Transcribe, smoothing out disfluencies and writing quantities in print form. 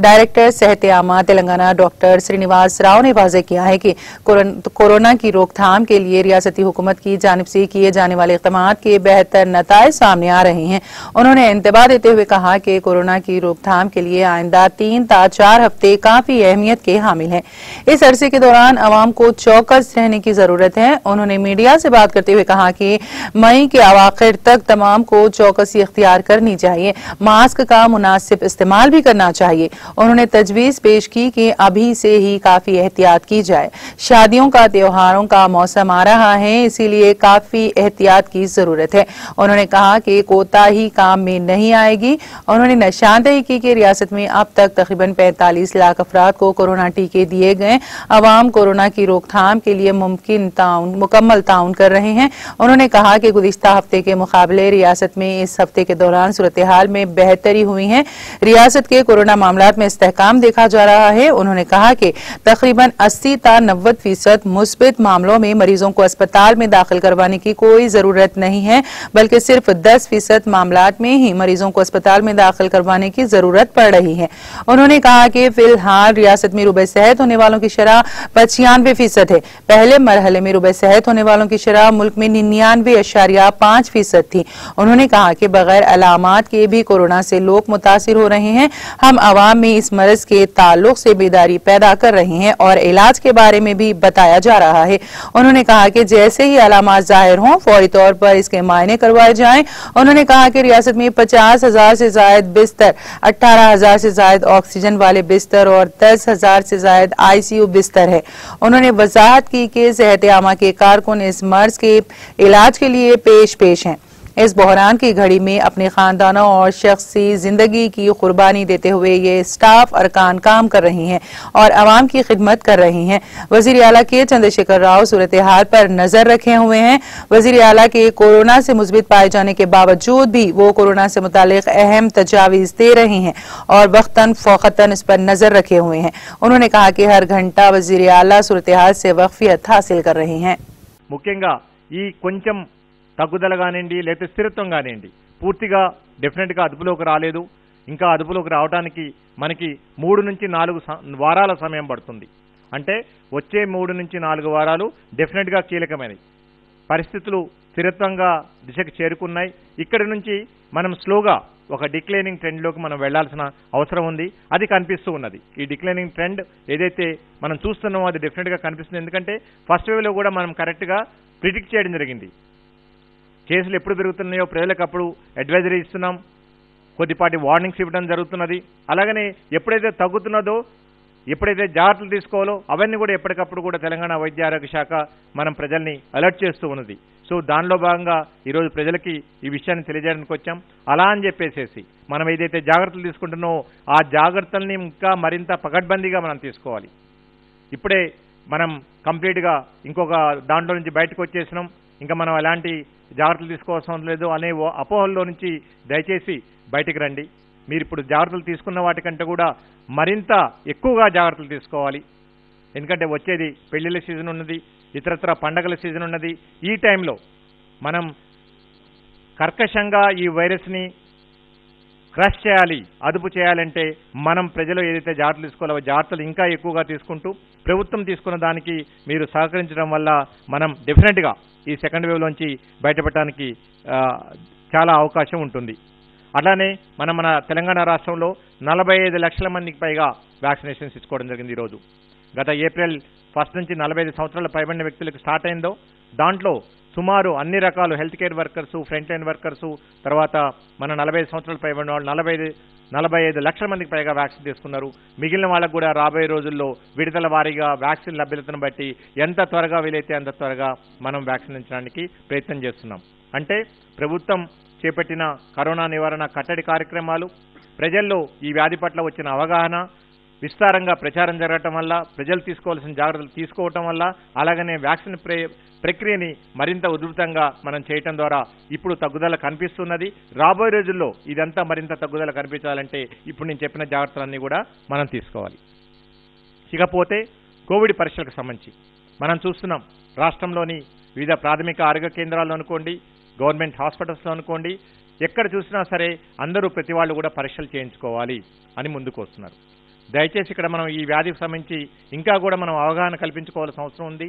Director सेहत आमा Telangana doctor Srinivas Rao ने वाज़ह किया है कि कोरोना की रोकथाम के लिए रियासती हुकूमत की जानिब से किए जाने वाले इक़दामात के बेहतर नताइज सामने आ रहे हैं। उन्होंने इंतबा देते हुए कहा कि कोरोना की रोकथाम के लिए आइंदा 3 से 4 हफ्ते काफी अहमियत के हामिल है। इस अरसे के दौरान आवाम को चौकस रहने की जरूरत है। उन्होंने मीडिया से बात करते हुए कहा कि मई के आखिर तक तमाम को चौकसी इख्तियार करनी चाहिए, मास्क का मुनासिब इस्तेमाल भी करना चाहिए। उन्होंने तजवीज पेश की कि अभी से ही काफी एहतियात की जाए। शादियों का त्योहारों का मौसम आ रहा है, इसीलिए काफी एहतियात की जरूरत है। उन्होंने कहा कि कोताही काम में नहीं आएगी। उन्होंने निशानदेही की कि रियासत में अब तक तकरीबन 45 लाख अफराद को कोरोना टीके दिए गए। अवाम कोरोना की रोकथाम के लिए मुकम्मल ताउन कर रहे हैं। उन्होंने कहा कि गुज़िश्ता हफ्ते के मुकाबले रियासत में इस हफ्ते के दौरान सूरत हाल में बेहतरी हुई है। रियासत के कोरोना मामलात में इस्तेहकाम देखा जा रहा है। उन्होंने कहा कि तकरीबन 80 से 90% मुस्बित मामलों में मरीजों को अस्पताल में दाखिल करवाने की कोई जरूरत नहीं है, बल्कि सिर्फ 10% मामलात में ही मरीजों को अस्पताल में दाखिल करवाने की जरूरत पड़ रही है। उन्होंने कहा कि फिलहाल रियासत में रुबे सेहत होने वालों की शरह 95% है। पहले मरहले में रुबे सेहत होने वालों की शरह मुल्क में 99.5% थी। उन्होंने कहा कि बगैर अलामात के भी कोरोना से लोग मुतासिर हो रहे हैं। हम आवाम में इस मर्ज के ताल्लुक से बेदारी पैदा कर रहे हैं और इलाज के बारे में भी बताया जा रहा है। उन्होंने कहा कि जैसे ही अलामात जाहिर हों फौरी तौर पर इसके मायने करवाए जाएं। उन्होंने कहा कि रियासत में 50,000 से ज्यादा बिस्तर, 18,000 से ज्यादा ऑक्सीजन वाले बिस्तर और 10,000 से ज्यादा ICU बिस्तर है। उन्होंने वजाहत की कि सेहत आमा के कारकुन इस मर्ज के इलाज के लिए पेश हैं। इस बहरान की घड़ी में अपने खानदानों और शख्सी जिंदगी की कुर्बानी देते हुए ये स्टाफ अरकान काम कर रही हैं और आवाम की खिदमत कर रही हैं। वजीर आला के चंद्रशेखर राव सूरत हाल पर नजर रखे हुए हैं। वजीर आला के कोरोना से मुस्बित पाए जाने के बावजूद भी वो कोरोना से मुतालिक अहम तजावीज दे रहे हैं और वक्तन फोकतन इस पर नजर रखे हुए हैं। उन्होंने कहा कि हर घंटा वजीर आला सूरत हाल से वक्फियत हासिल कर रहे हैं। मुख्यंगा తగ్గుదల గానిండి లేక స్థిరత్వం గానిండి పూర్తిగా డెఫినెట్ గా అదుపులోకి రాలేదు। ఇంకా అదుపులోకి రావడానికి మనకి 3 నుంచి 4 వారాల సమయం పడుతుంది। అంటే వచ్చే 3 నుంచి 4 వారాలు డెఫినెట్ గా కీలకమైనవి। పరిస్థితులు స్థిరత్వంగా దిశకు చేరుకున్నాయి। ఇక్కడి నుంచి మనం స్లోగా ఒక డిక్లైనింగ్ ట్రెండ్ లోకి మనం వెళ్ళాల్సిన అవసరం ఉంది। అది కనిపిస్తూ ఉన్నది। ఈ డిక్లైనింగ్ ట్రెండ్ ఏదైతే మనం చూస్తున్నామో అది డెఫినెట్ గా కనిపిస్తుంది। ఎందుకంటే ఫస్ట్ వేవ్ లో కూడా మనం కరెక్ట్ గా ప్రిడిక్ట్ చేయడం జరిగింది। కేసులు ఎప్పుడు పెరుగుతున్నాయో ప్రజలకప్పుడు అడ్వైజరీ ఇస్తున్నాం, కొద్దిపాటి వార్నింగ్స్ ఇవ్వడం జరుగుతున్నది। అలాగనే ఎప్పుడైతే తగ్గుతున్నదో ఎప్పుడైతే జాగ్రత్తలు తీసుకోవాలో అవన్నీ కూడా ఎప్పటికప్పుడు కూడా తెలంగాణ వైద్య ఆరోగ్య శాఖ మనం ప్రజల్ని అలర్ట్ చేస్తూ ఉన్నది। సో దానిలో భాగంగా ఈరోజు ప్రజలకి ఈ విషయాన్ని తెలియజేయడానికి వచ్చాం। అలా అని చెప్పేసేసి మనం ఏదైతే జాగ్రత్తలు తీసుకుంటున్నామో ఆ జాగ్రత్తల్ని ఇంకా మరింత పకడ్బందీగా మనం తీసుకోవాలి। ఇప్పుడే మనం కంప్లీట్గా ఇంకొక దాంట్లో నుంచి బయటకు వచ్చేసినాం। ఇంకా మనం ఎలాంటి జాగ్రత్తలు తీసుకోవాల్సిన లేదు అనే అపోహల్లో నుంచి దయచేసి బయటికి రండి। మీరు ఇప్పుడు జాగ్రత్తలు తీసుకున్న వాటికంటే కూడా మరింత ఎక్కువగా జాగ్రత్తలు తీసుకోవాలి। ఎందుకంటే వచ్చేది పెళ్లిళ్ళ సీజన్ ఉన్నది, ఇతరత్ర పండగల సీజన్ ఉన్నది। ఈ టైంలో మనం కర్కశంగా ఈ వైరస్ని క్రష్ చేయాలి, అదుపు చేయాలంటే మనం ప్రజలు ఏదైతే జాగ్రత్తలు తీసుకోవాలో జాగ్రత్తలు ఇంకా ఎక్కువగా తీసుకుంటూ ప్రభుత్వం తీసుకున్న దానికి మీరు సహకరించడం వల్ల మనం డెఫినెట్గా ఈ సెకండ్ వేవ్ లోంచి బయటపడడానికి చాలా అవకాశం ఉంటుంది। అట్లానే మన తెలంగాణ రాష్ట్రంలో 45 లక్షల మందికి పైగా వ్యాక్సినేషన్స్ ఇచ్చుకోవడం జరిగింది। ఈరోజు గత ఏప్రిల్ 1 నుంచి 45 సంవత్సరాల పైబడిన వ్యక్తులకు స్టార్ట్ అయిందో దాంట్లో సుమారు అన్ని రకాల health care workers, front line workers, తర్వాత మన 45 సంవత్సరాల పైబడిన వాళ్ళు 45 లక్షల మందికి పైగా వ్యాక్సిన్ తీసుకున్నారు। మిగిలిన వాళ్ళకు కూడా రాబోయే రోజుల్లో విడతల వారీగా వ్యాక్సిన్ లభ్యతను బట్టి ఎంత త్వరగా వీలైతే అంత త్వరగా మనం వ్యాక్సినించడానికి ప్రయత్నం చేస్తున్నాం। అంటే ప్రభుత్వం చేపట్టిన కరోనా నివారణ కట్టడి కార్యక్రమాలు, ప్రజల్లో ఈ వ్యాధి పట్ల వచ్చిన అవగాహన, విస్తారంగా ప్రచారం జరగడం వల్ల, ప్రజలు తీసుకోవాల్సిన జాగ్రత్తలు తీసుకోవడం వల్ల, అలాగనే వ్యాక్సిన్ ప్రక్రియని మరింత ఉధృతంగా మనం చేయటం ద్వారా ఇప్పుడు తగ్గుదల కనిపిస్తున్నది। రాబోయే రోజుల్లో ఇదంతా మరింత తగ్గుదల కనిపించాలంటే ఇప్పుడు నేను చెప్పిన జాగ్రత్తలన్నీ కూడా మనం తీసుకోవాలి। ఇకపోతే కోవిడ్ పరీక్షలకు సంబంధించి మనం చూస్తున్నాం రాష్ట్రంలోని వివిధ ప్రాథమిక ఆరోగ్య కేంద్రాల్లో అనుకోండి, గవర్నమెంట్ హాస్పిటల్స్లో అనుకోండి, ఎక్కడ చూసినా సరే అందరూ ప్రతి వాళ్ళు కూడా పరీక్షలు చేయించుకోవాలి అని ముందుకు వస్తున్నారు। దయచేసి ఇక్కడ మనం ఈ వ్యాధికి సంబంధించి ఇంకా కూడా మనం అవగాహన కల్పించుకోవాల్సిన అవసరం ఉంది।